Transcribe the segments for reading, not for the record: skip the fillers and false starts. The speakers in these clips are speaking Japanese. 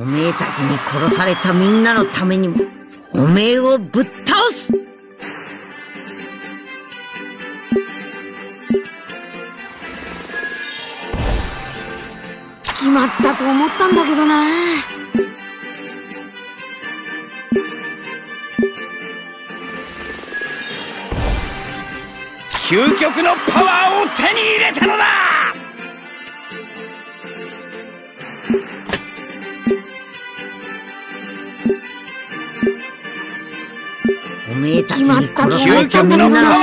おめえたちに殺されたみんなのためにも、おめえをぶっ倒す！決まったと思ったんだけどな。究極のパワーを手に入れたのだ！おめえたちに殺されたみんなの。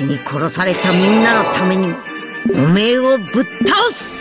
に殺されたみんなのためにもおめえをぶっ倒す！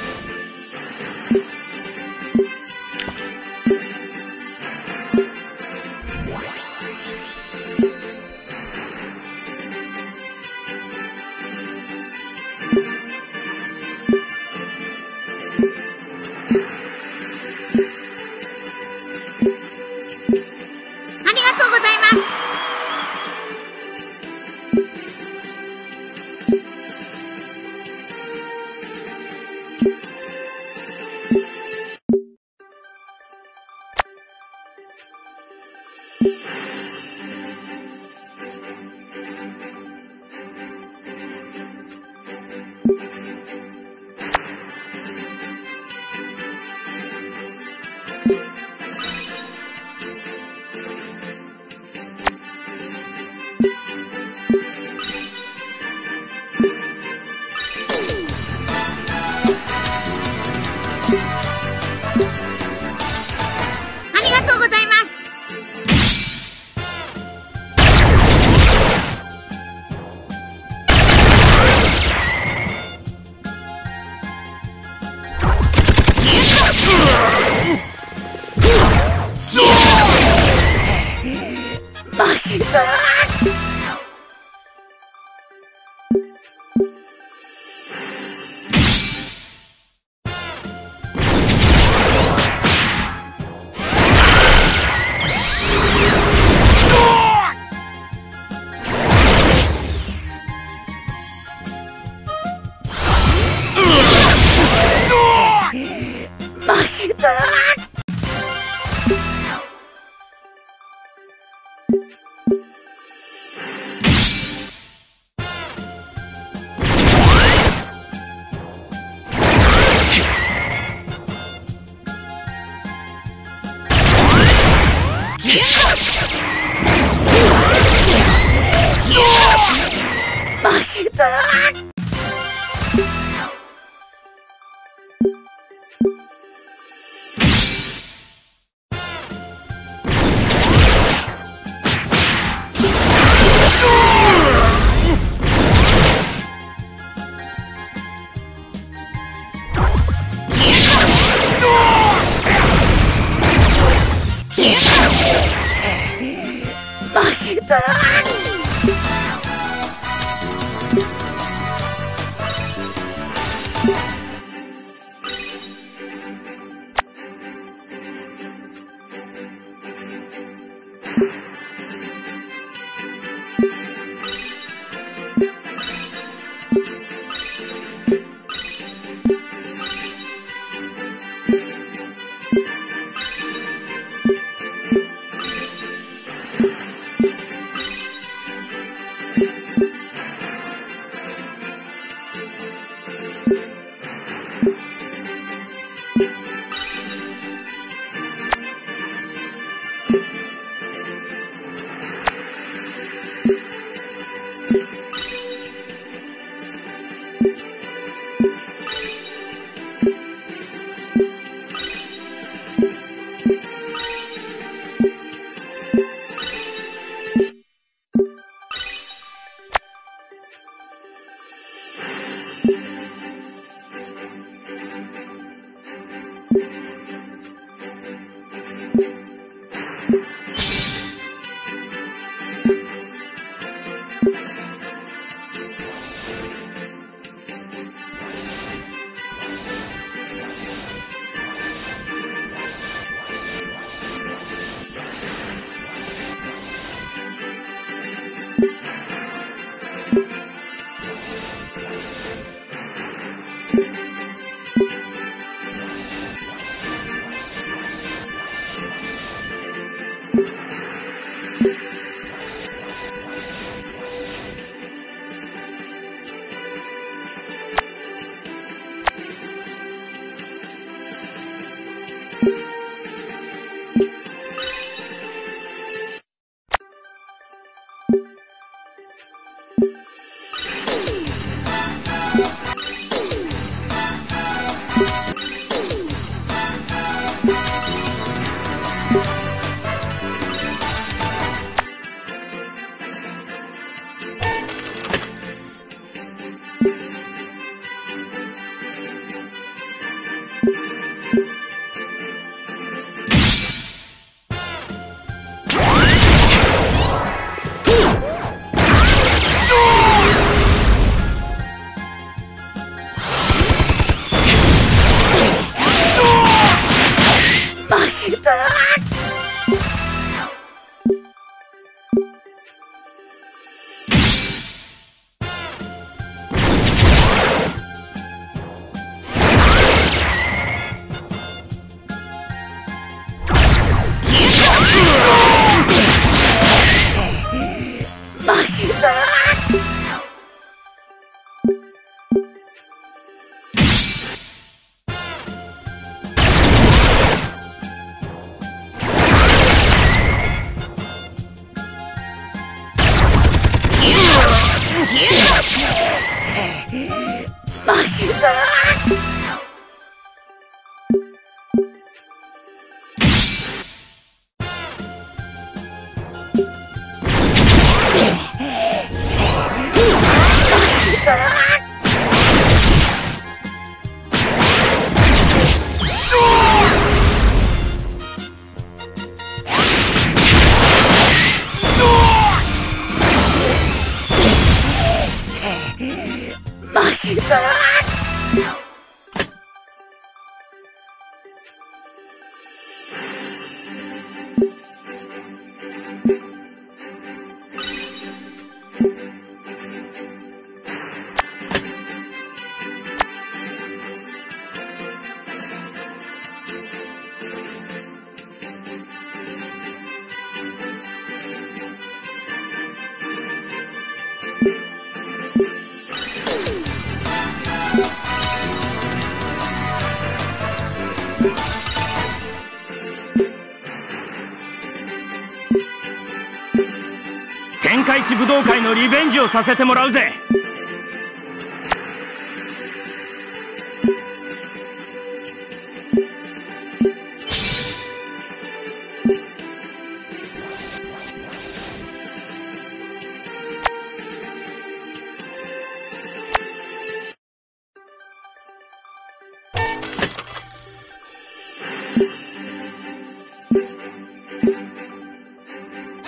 天下一武道会のリベンジをさせてもらうぜ。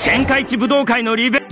天下一武道会のリベンジ。